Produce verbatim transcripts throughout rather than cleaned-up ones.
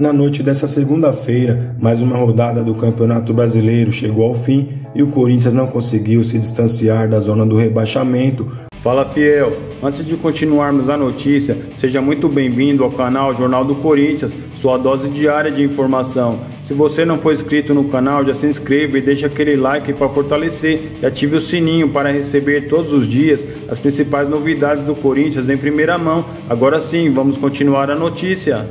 Na noite dessa segunda-feira, mais uma rodada do Campeonato Brasileiro chegou ao fim e o Corinthians não conseguiu se distanciar da zona do rebaixamento. Fala, fiel! Antes de continuarmos a notícia, seja muito bem-vindo ao canal Jornal do Corinthians, sua dose diária de informação. Se você não for inscrito no canal, já se inscreva e deixa aquele like para fortalecer e ative o sininho para receber todos os dias as principais novidades do Corinthians em primeira mão. Agora sim, vamos continuar a notícia.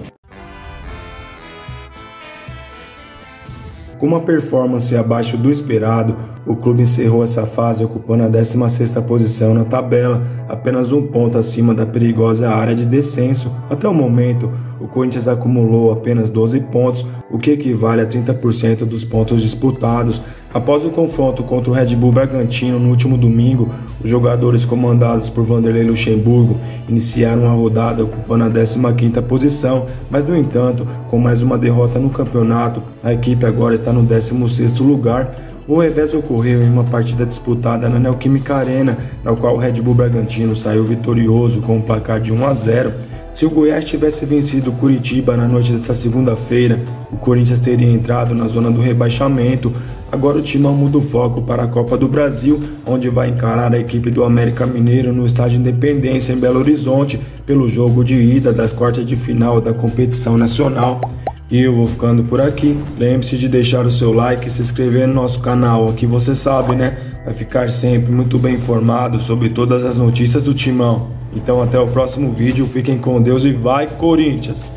Com uma performance abaixo do esperado, o clube encerrou essa fase ocupando a décima sexta posição na tabela, apenas um ponto acima da perigosa área de descenso. Até o momento, o Corinthians acumulou apenas doze pontos, o que equivale a trinta por cento dos pontos disputados. Após o confronto contra o Red Bull Bragantino no último domingo, os jogadores comandados por Vanderlei Luxemburgo iniciaram a rodada ocupando a décima quinta posição, mas no entanto, com mais uma derrota no campeonato, a equipe agora está no décimo sexto lugar. O revés ocorreu em uma partida disputada na Neoquímica Arena, na qual o Red Bull Bragantino saiu vitorioso com um placar de um a zero. Se o Goiás tivesse vencido o Curitiba na noite desta segunda-feira, o Corinthians teria entrado na zona do rebaixamento. Agora o timão muda o foco para a Copa do Brasil, onde vai encarar a equipe do América Mineiro no estádio Independência, em Belo Horizonte, pelo jogo de ida das quartas de final da competição nacional. E eu vou ficando por aqui. Lembre-se de deixar o seu like e se inscrever no nosso canal, aqui você sabe, né? Vai ficar sempre muito bem informado sobre todas as notícias do timão. Então até o próximo vídeo, fiquem com Deus e vai Corinthians!